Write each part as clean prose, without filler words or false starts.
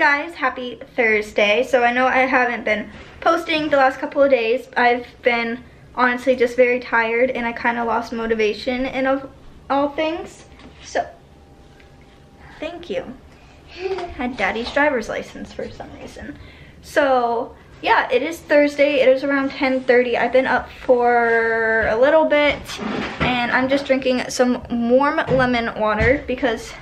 guys, happy Thursday. So I know I haven't been posting the last couple of days. I've been honestly just very tired and I kind of lost motivation and of all things. So thank you. Had daddy's driver's license for some reason. So yeah, it is Thursday. It is around 10:30. I've been up for a little bit and I'm just drinking some warm lemon water because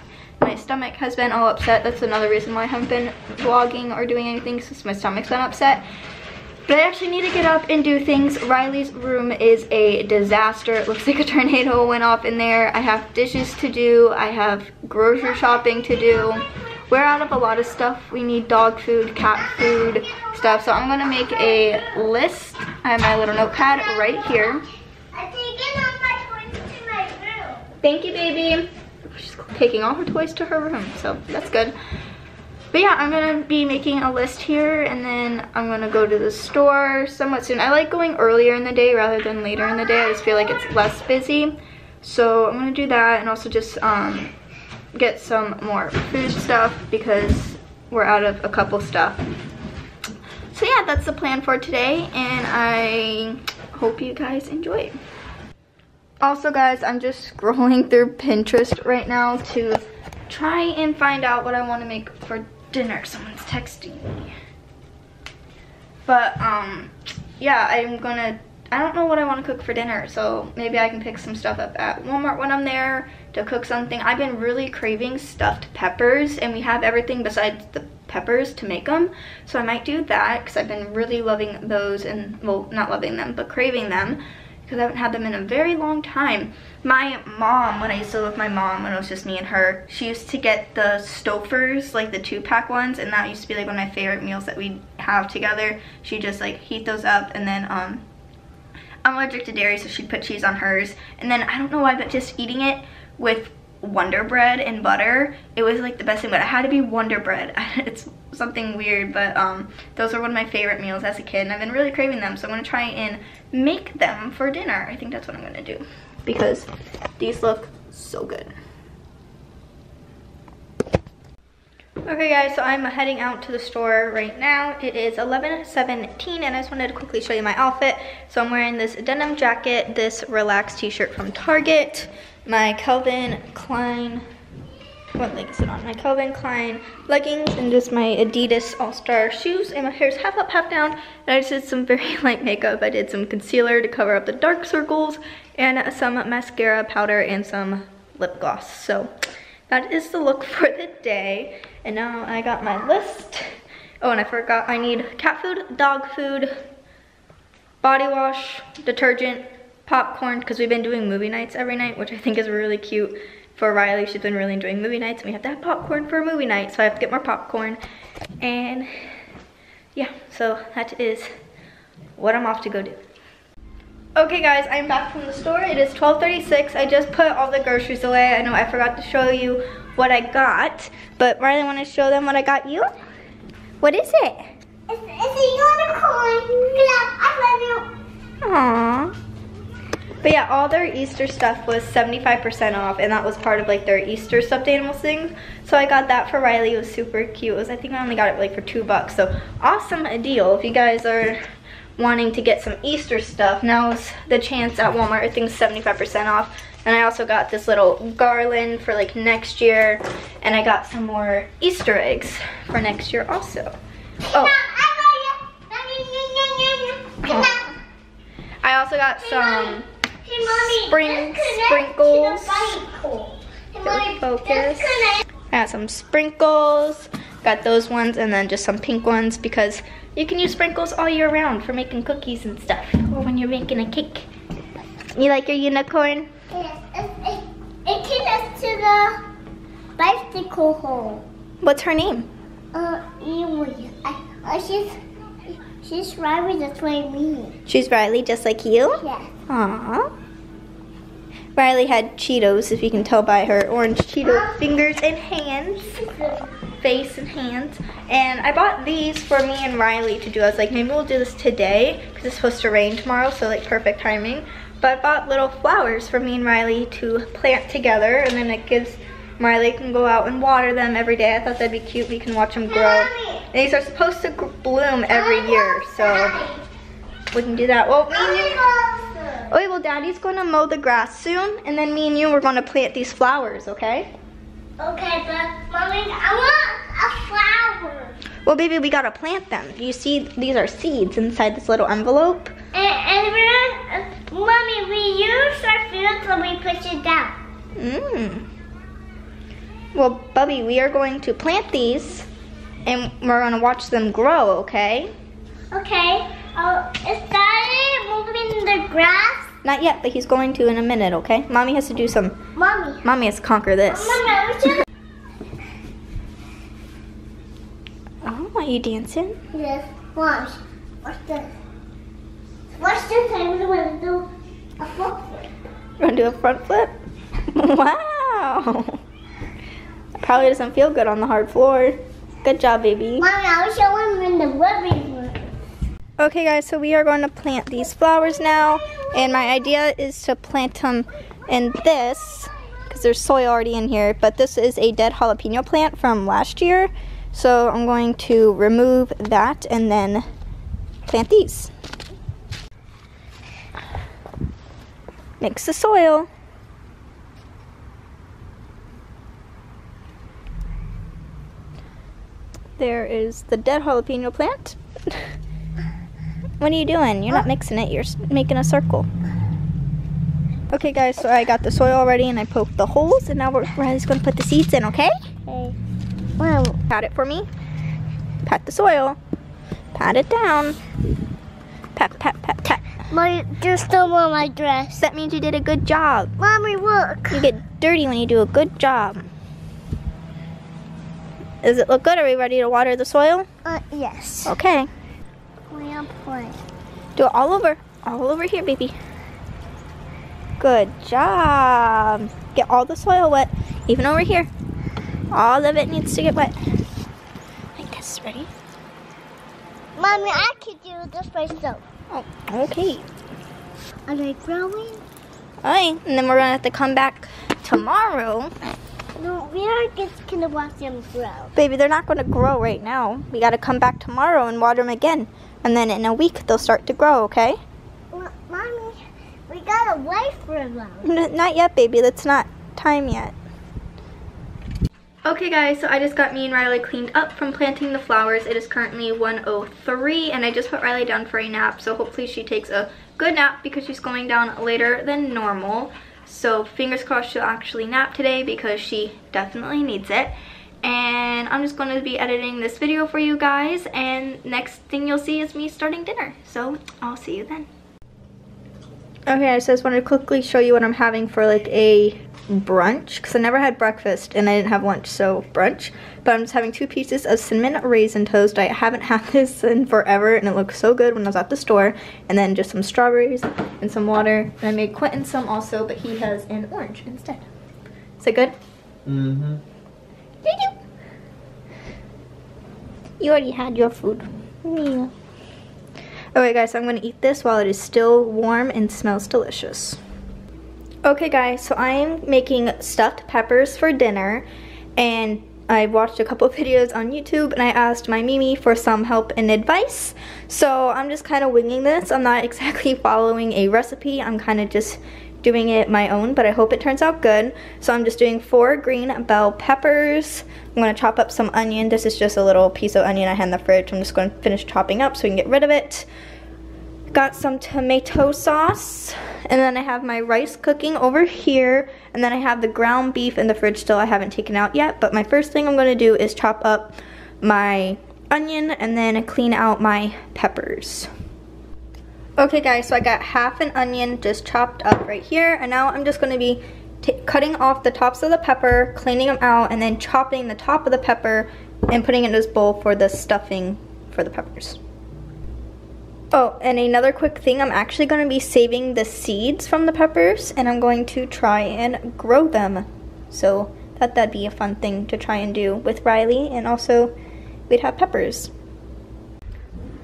my stomach has been all upset. That's another reason why I haven't been vlogging or doing anything, since my stomach's been upset. But I actually need to get up and do things. Riley's room is a disaster. It looks like a tornado went off in there. I have dishes to do. I have grocery shopping to do. We're out of a lot of stuff. We need dog food, cat food, stuff. So I'm gonna make a list. I have my little notepad right here. I'm taking all my toys to my room. Thank you, baby. She's taking all her toys to her room, so that's good. But yeah, I'm gonna be making a list here, and then I'm gonna go to the store somewhat soon. I like going earlier in the day rather than later in the day. I just feel like it's less busy. So I'm gonna do that, and also just get some more food stuff because we're out of a couple stuff. So yeah, that's the plan for today, and I hope you guys enjoy it. Also guys, I'm just scrolling through Pinterest right now to try and find out what I want to make for dinner. Someone's texting me. But yeah, I don't know what I want to cook for dinner, so maybe I can pick some stuff up at Walmart when I'm there to cook something. I've been really craving stuffed peppers, and we have everything besides the peppers to make them, so I might do that because I've been really loving those, and well, not loving them, but craving them, because I haven't had them in a very long time. My mom, when I used to live with my mom, when it was just me and her, she used to get the Stouffer's, like the 2-pack ones, and that used to be like one of my favorite meals that we'd have together. She'd just like heat those up, and then I'm allergic to dairy, so she'd put cheese on hers. And then I don't know why, but just eating it with Wonder Bread and butter, it was like the best thing, but it had to be Wonder Bread. It's something weird, but those are one of my favorite meals as a kid, and I've been really craving them, so I'm going to try and make them for dinner. I think that's what I'm going to do because these look so good. Okay guys, so I'm heading out to the store right now. It is 11:17, and I just wanted to quickly show you my outfit. So I'm wearing this denim jacket, this relaxed t-shirt from Target, my Calvin Klein, what leg is it on? My Calvin Klein leggings, and just my Adidas All-Star shoes, and my hair's half up, half down, and I just did some very light makeup. I did some concealer to cover up the dark circles, and some mascara powder, and some lip gloss. So that is the look for the day, and now I got my list. Oh, and I forgot, I need cat food, dog food, body wash, detergent, popcorn, because we've been doing movie nights every night, which I think is really cute for Riley. She's been really enjoying movie nights, and we have to have popcorn for a movie night, so I have to get more popcorn. And yeah, so that is what I'm off to go do. Okay guys, I'm back from the store. It is 12:36. I just put all the groceries away. I know I forgot to show you what I got, but Riley, want to show them what I got you? What is it? It's a unicorn. I love you. Aww. But yeah, all their Easter stuff was 75% off, and that was part of like their Easter stuffed animal things. So I got that for Riley. It was super cute. I think I only got it like for $2. So awesome a deal. If you guys are wanting to get some Easter stuff, now's the chance at Walmart. I think 75% off. And I also got this little garland for like next year, and I got some more Easter eggs for next year also. Oh. I also got some sprinkles. Focus. I got some sprinkles. Got those ones, and then just some pink ones, because you can use sprinkles all year round for making cookies and stuff, or when you're making a cake. You like your unicorn? Yes, it takes us to the bicycle hole. What's her name? She's Riley just like me. She's Riley just like you? Yes. Aww. Riley had Cheetos, if you can tell by her orange Cheeto fingers and hands. Face and hands. And I bought these for me and Riley to do. I was like, maybe we'll do this today because it's supposed to rain tomorrow, so like perfect timing. But I bought little flowers for me and Riley to plant together, and then it gives Riley can go out and water them every day. I thought that'd be cute. We can watch them grow. These are supposed to bloom every year, so we can do that. Well, Daddy's going to mow the grass soon, and then me and you, we're going to plant these flowers, okay? Okay, but Mommy, I want a flower. Well, baby, we got to plant them. You see, these are seeds inside this little envelope. And we're, Mommy, we use our fields when we push it down. Well, Bubby, we are going to plant these, and we're going to watch them grow, okay? Okay. Oh, is Daddy moving the grass? Not yet, but he's going to in a minute, okay? Mommy has to do some... Mommy has to conquer this. Oh, are you dancing? Yes. Mommy, what's this? What's this? I'm going to do a front flip. You're going to do a front flip? Wow! That probably doesn't feel good on the hard floor. Good job, baby. Mommy, I'll show him in the living room. Okay guys, so we are going to plant these flowers now, and my idea is to plant them in this, because there's soil already in here, but this is a dead jalapeno plant from last year, so I'm going to remove that and then plant these. Mix the soil. There is the dead jalapeno plant. What are you doing? You're not mixing it, you're making a circle. Okay guys, so I got the soil already and I poked the holes, and now we're just gonna put the seeds in, okay? Okay. Wow. Pat it for me. Pat the soil. Pat it down. Pat, pat, pat, pat. Mommy, there's still more on my dress. That means you did a good job. Mommy, look. You get dirty when you do a good job. Does it look good? Are we ready to water the soil? Yes. Okay. Do it all over here, baby. Good job. Get all the soil wet, even over here. All of it needs to get wet. Like this, ready? Mommy, I can do this myself. Oh, okay. Are they growing? All right, and then we're gonna have to come back tomorrow. No, we are just gonna watch them grow. Baby, they're not gonna grow right now. We gotta come back tomorrow and water them again. And then in a week, they'll start to grow, okay? Mommy, we gotta wait for them. Not yet, baby. That's not time yet. Okay, guys, so I just got me and Riley cleaned up from planting the flowers. It is currently 1:03, and I just put Riley down for a nap, so hopefully she takes a good nap because she's going down later than normal. So fingers crossed she'll actually nap today because she definitely needs it. And I'm just going to be editing this video for you guys, and next thing you'll see is me starting dinner, so I'll see you then. Okay, I just wanted to quickly show you what I'm having for like a brunch, because I never had breakfast and I didn't have lunch, so brunch. But I'm just having 2 pieces of cinnamon raisin toast. I haven't had this in forever and it looked so good when I was at the store. And then just some strawberries and some water, and I made Quentin some also, but he has an orange instead. Is it good? Mm-hmm. You already had your food. Yeah. Okay guys, so I'm going to eat this while it is still warm and smells delicious. Okay guys, so I am making stuffed peppers for dinner, and I watched a couple videos on YouTube and I asked my Mimi for some help and advice. So I'm just kind of winging this. I'm not exactly following a recipe. I'm kind of just doing it my own, but I hope it turns out good. So I'm just doing 4 green bell peppers. I'm going to chop up some onion. This is just a little piece of onion I had in the fridge. I'm just going to finish chopping up so we can get rid of it. Got some tomato sauce, and then I have my rice cooking over here, and then I have the ground beef in the fridge still I haven't taken out yet. But my first thing I'm going to do is chop up my onion and then clean out my peppers. Okay guys, so I got half an onion just chopped up right here, and now I'm just going to be cutting off the tops of the pepper, cleaning them out, and then chopping the top of the pepper and putting it in this bowl for the stuffing for the peppers. Oh, and another quick thing, I'm actually going to be saving the seeds from the peppers, and I'm going to try and grow them. So I thought that'd be a fun thing to try and do with Riley, and also we'd have peppers.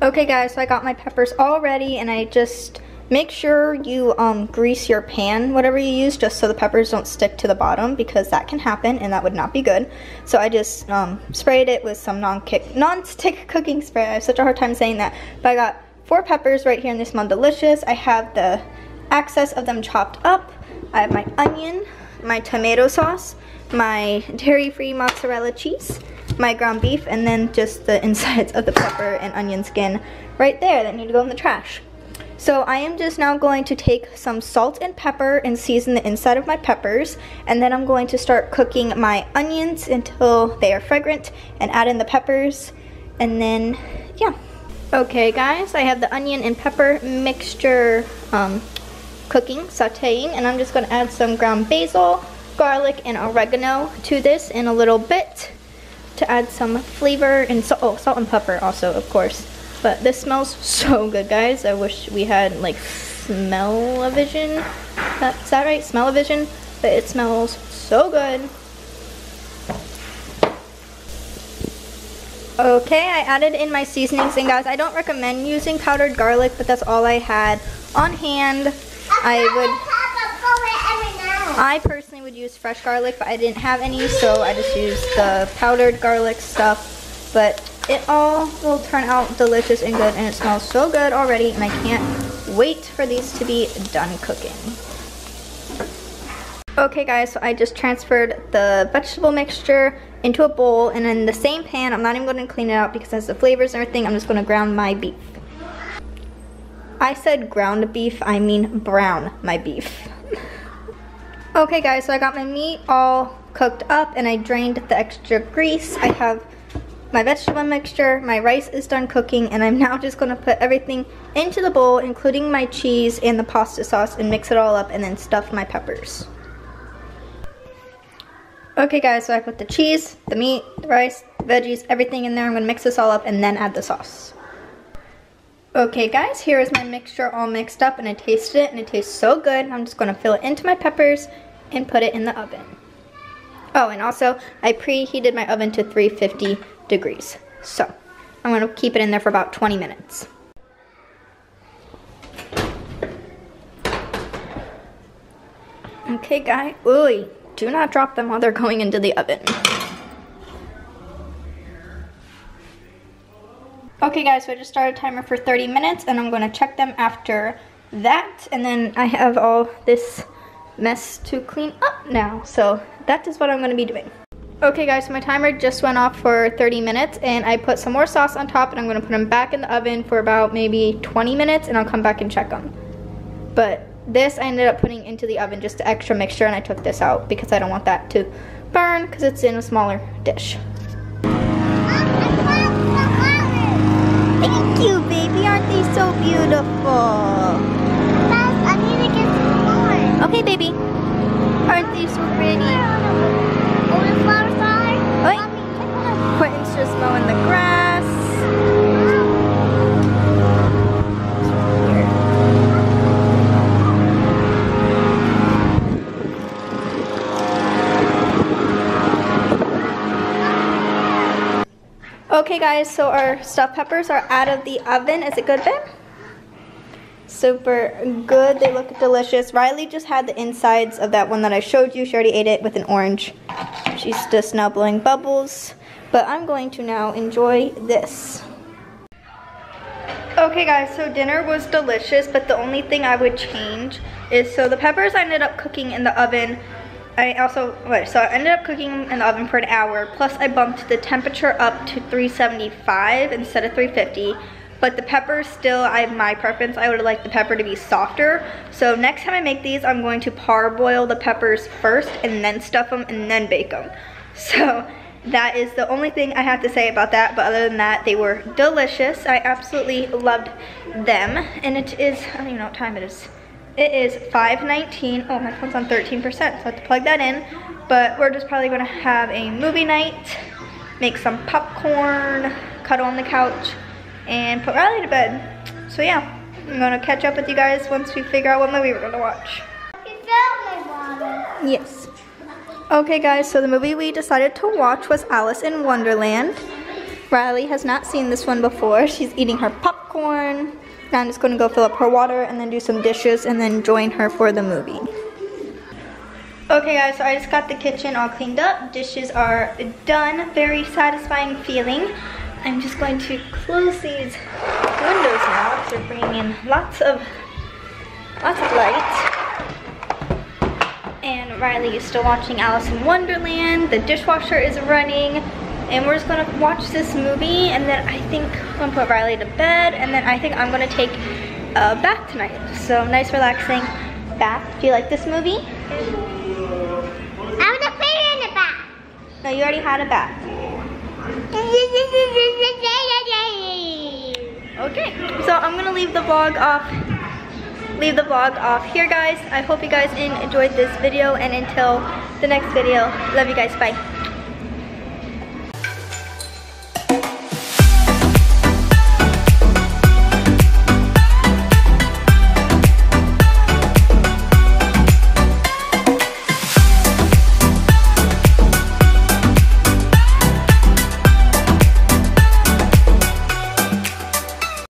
Okay guys, so I got my peppers all ready, and I just Make sure you grease your pan, whatever you use, just so the peppers don't stick to the bottom, because that can happen and that would not be good. So I just sprayed it with some non-stick cooking spray. I have such a hard time saying that. But I got 4 peppers right here and they smell delicious. I have the excess of them chopped up. I have my onion, my tomato sauce, my dairy-free mozzarella cheese, my ground beef, and then just the insides of the pepper and onion skin right there that need to go in the trash. So I am just now going to take some salt and pepper and season the inside of my peppers, and then I'm going to start cooking my onions until they are fragrant and add in the peppers, and then yeah. Okay guys, I have the onion and pepper mixture cooking, sauteing, and I'm just going to add some ground basil, garlic, and oregano to this in a little bit to add some flavor and salt and pepper also, of course. But this smells so good, guys. I wish we had, like, smell-o-vision. Is that right? Smell-o-vision? But it smells so good. Okay, I added in my seasonings. And, guys, I don't recommend using powdered garlic, but that's all I had on hand. I personally would use fresh garlic, but I didn't have any, so I just used the powdered garlic stuff. But it all will turn out delicious and good, and it smells so good already, and I can't wait for these to be done cooking. Okay guys, so I just transferred the vegetable mixture into a bowl, and in the same pan, I'm not even going to clean it out because it has the flavors and everything. I'm just going to ground my beef. I said ground beef, I mean brown my beef. Okay guys, so I got my meat all cooked up, and I drained the extra grease. I have my vegetable mixture, my rice is done cooking, and I'm now just going to put everything into the bowl, including my cheese and the pasta sauce, and mix it all up, and then stuff my peppers. Okay guys, so I put the cheese, the meat, the rice, the veggies, everything in there. I'm going to mix this all up and then add the sauce. Okay guys, here is my mixture all mixed up, and I tasted it, and it tastes so good. I'm just going to fill it into my peppers and put it in the oven. Oh, and also, I preheated my oven to 350 degrees. So, I'm going to keep it in there for about 20 minutes. Okay, guys. Ooh, do not drop them while they're going into the oven. Okay, guys, so I just started a timer for 30 minutes, and I'm going to check them after that. And then I have all this mess to clean up now, so that is what I'm going to be doing. Okay guys, so my timer just went off for 30 minutes, and I put some more sauce on top, and I'm going to put them back in the oven for about maybe 20 minutes, and I'll come back and check them. But this I ended up putting into the oven, just the extra mixture, and I took this out because I don't want that to burn because it's in a smaller dish. Thank you, baby. Aren't they so beautiful? Okay, baby. Aren't they so pretty? Oh, the flowers are. Wait. Quentin's just mowing the grass. Okay, guys. So our stuffed peppers are out of the oven. Is it good, babe? Super good. They look delicious. Riley just had the insides of that one that I showed you. She already ate it with an orange. She's just now blowing bubbles. But I'm going to now enjoy this. Okay guys, so dinner was delicious, but the only thing I would change is, so the peppers I ended up cooking in the oven. I ended up cooking them in the oven for an hour. Plus I bumped the temperature up to 375 instead of 350. But the pepper still, I have my preference. I would like the pepper to be softer. So next time I make these, I'm going to parboil the peppers first and then stuff them and then bake them. So that is the only thing I have to say about that. But other than that, they were delicious. I absolutely loved them. And it is, I don't even know what time it is. It is 5:19. Oh, my phone's on 13%, so I have to plug that in. But we're just probably going to have a movie night, make some popcorn, cuddle on the couch, and put Riley to bed. So yeah, I'm gonna catch up with you guys once we figure out what movie we're gonna watch. Yes. Okay guys, so the movie we decided to watch was Alice in Wonderland. Riley has not seen this one before. She's eating her popcorn. now I'm just going to go fill up her water and then do some dishes and then join her for the movie. Okay guys, so I just got the kitchen all cleaned up. Dishes are done. Very satisfying feeling. I'm just going to close these windows now because they're bringing in lots of light. And Riley is still watching Alice in Wonderland. The dishwasher is running. And we're just gonna watch this movie, and then I think I'm gonna put Riley to bed, and then I think I'm gonna take a bath tonight. So nice relaxing bath. Do you like this movie? I'm gonna put it in the bath. No, you already had a bath. Okay, so I'm gonna leave the vlog off here, guys. I hope you guys enjoyed this video, and until the next video, love you guys, bye.